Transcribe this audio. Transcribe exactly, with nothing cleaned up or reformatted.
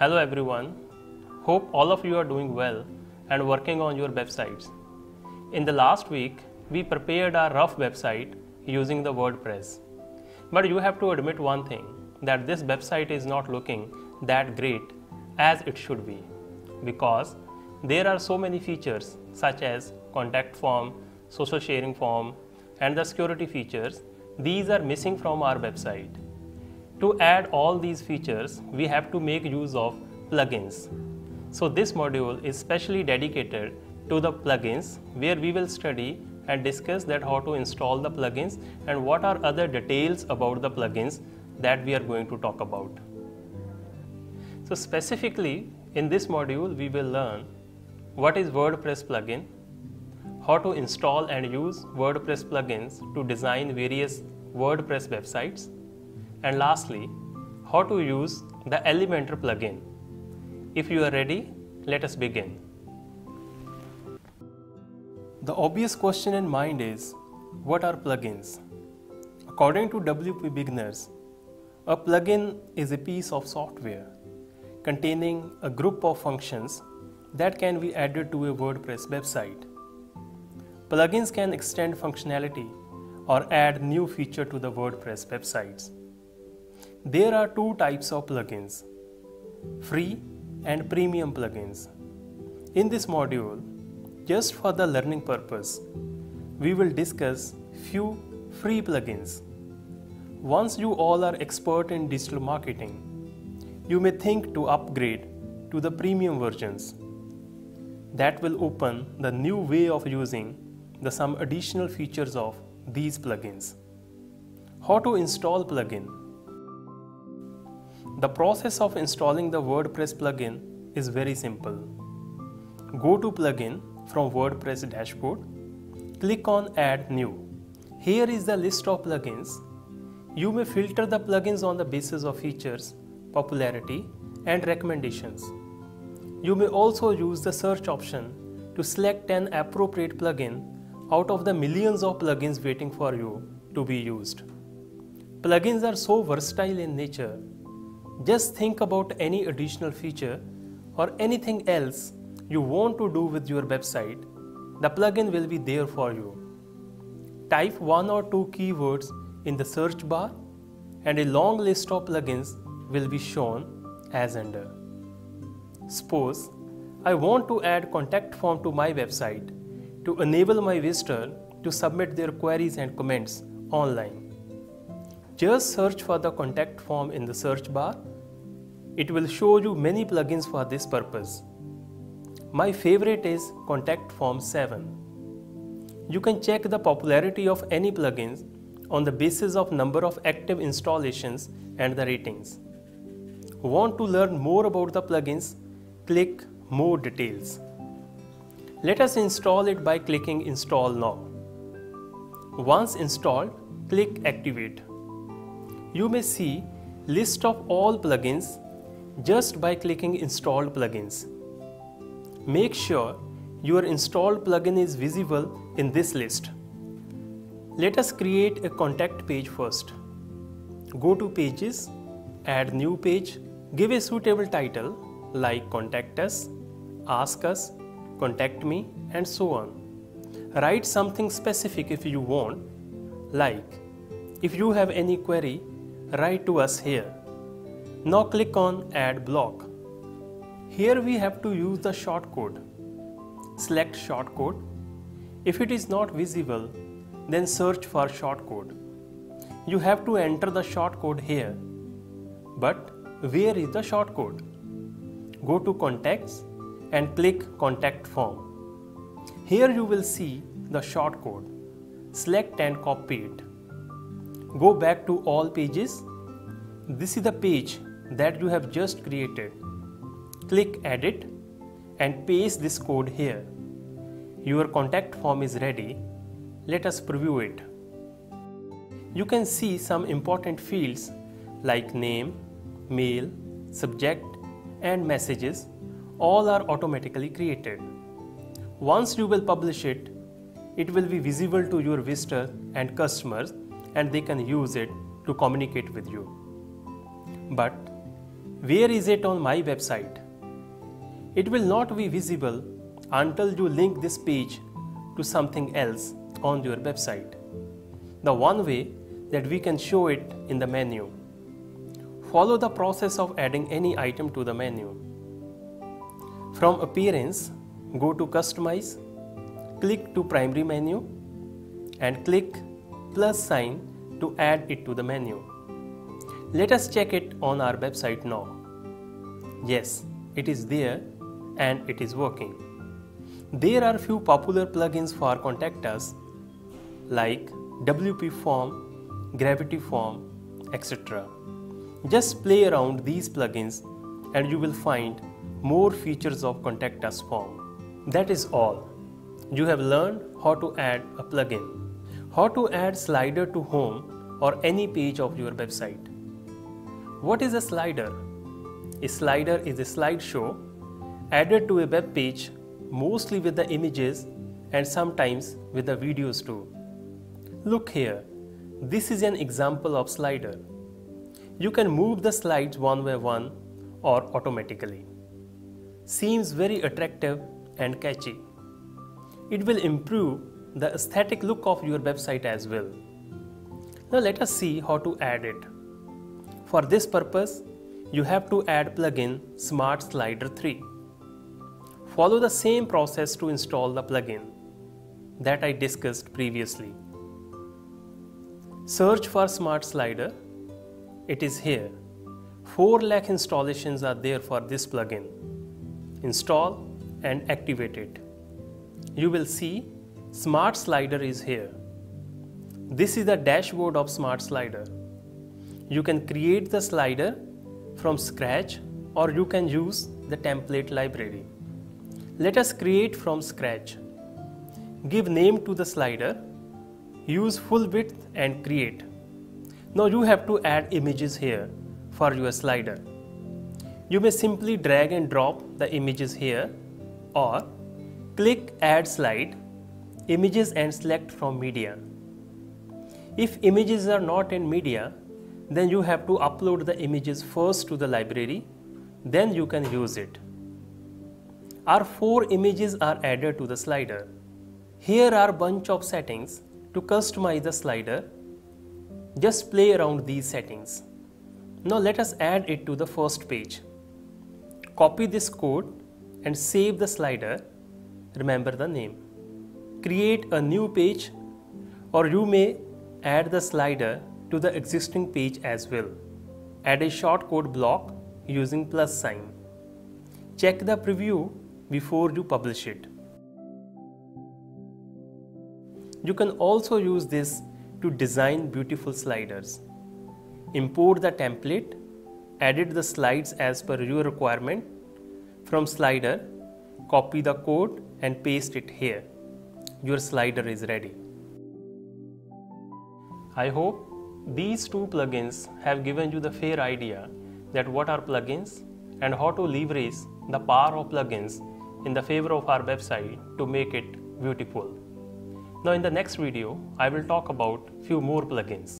Hello everyone, hope all of you are doing well and working on your websites. In the last week, we prepared a rough website using the WordPress. But you have to admit one thing, that this website is not looking that great as it should be, because there are so many features such as contact form, social sharing form, and the security features. These are missing from our website. To add all these features, we have to make use of plugins. So this module is specially dedicated to the plugins, where we will study and discuss that how to install the plugins and what are other details about the plugins that we are going to talk about. So specifically in this module, we will learn what is WordPress plugin, how to install and use WordPress plugins to design various WordPress websites, and lastly, how to use the Elementor plugin. If you are ready, let us begin. The obvious question in mind is, what are plugins? According to W P beginners, a plugin is a piece of software containing a group of functions that can be added to a WordPress website. Plugins can extend functionality or add new feature to the WordPress websites. There are two types of plugins, free and premium plugins. In this module, just for the learning purpose, we will discuss few free plugins. Once you all are expert in digital marketing, you may think to upgrade to the premium versions. That will open the new way of using the some additional features of these plugins. How to install plugin? The process of installing the WordPress plugin is very simple. Go to plugin from WordPress dashboard, click on add new. Here is the list of plugins. You may filter the plugins on the basis of features, popularity, and recommendations. You may also use the search option to select an appropriate plugin out of the millions of plugins waiting for you to be used. Plugins are so versatile in nature. Just think about any additional feature or anything else you want to do with your website. The plugin will be there for you. Type one or two keywords in the search bar and a long list of plugins will be shown as under. Suppose I want to add contact form to my website to enable my visitor to submit their queries and comments online. Just search for the contact form in the search bar. It will show you many plugins for this purpose. My favorite is Contact Form seven. You can check the popularity of any plugins on the basis of number of active installations and the ratings. Want to learn more about the plugins? Click more details. Let us install it by clicking install now. Once installed, click activate. You may see list of all plugins just by clicking installed plugins. Make sure your installed plugin is visible in this list. Let us create a contact page first. Go to pages, add new page, give a suitable title like contact us, ask us, contact me, and so on. Write something specific if you want, like if you have any query, write to us here. Now click on add block. Here we have to use the shortcode. Select shortcode. If it is not visible, then search for shortcode. You have to enter the shortcode here. But where is the shortcode? Go to contacts and click contact form. Here you will see the shortcode. Select and copy it. Go back to all pages. This is the page that you have just created. Click edit and paste this code here. Your contact form is ready. Let us preview it. You can see some important fields like name, mail, subject, and messages. All are automatically created. Once you will publish it, it will be visible to your visitors and customers, and they can use it to communicate with you. But Where is it on my website? It will not be visible until you link this page to something else on your website. The one way that we can show it in the menu. Follow the process of adding any item to the menu. From Appearance, go to Customize, click to Primary Menu and click plus sign to add it to the menu. Let us check it on our website now. Yes, it is there and it is working. There are few popular plugins for Contact Us like W P Form, Gravity Form, et cetera. Just play around these plugins and you will find more features of Contact Us form. That is all. You have learned how to add a plugin, how to add slider to home or any page of your website. What is a slider? A slider is a slideshow added to a web page, mostly with the images and sometimes with the videos too. Look here, this is an example of slider. You can move the slides one by one or automatically. Seems very attractive and catchy. It will improve the aesthetic look of your website as well. Now let us see how to add it. For this purpose, you have to add plugin Smart Slider three. Follow the same process to install the plugin that I discussed previously. Search for Smart Slider. It is here. four lakh installations are there for this plugin. Install and activate it. You will see Smart Slider is here. This is the dashboard of Smart Slider. You can create the slider from scratch or you can use the template library. Let us create from scratch. Give name to the slider. Use full width and create. Now you have to add images here for your slider. You may simply drag and drop the images here or click Add Slide, Images and select from Media. If images are not in media, then you have to upload the images first to the library, then you can use it. Our four images are added to the slider. Here are bunch of settings to customize the slider. Just play around these settings. Now let us add it to the first page. Copy this code and save the slider. Remember the name. Create a new page or you may add the slider to the existing page as well. Add a shortcode block using plus sign. Check the preview before you publish it. You can also use this to design beautiful sliders. Import the template, edit the slides as per your requirement. From slider, copy the code and paste it here. Your slider is ready. I hope these two plugins have given you the fair idea that what are plugins and how to leverage the power of plugins in the favor of our website to make it beautiful. Now in the next video, I will talk about few more plugins.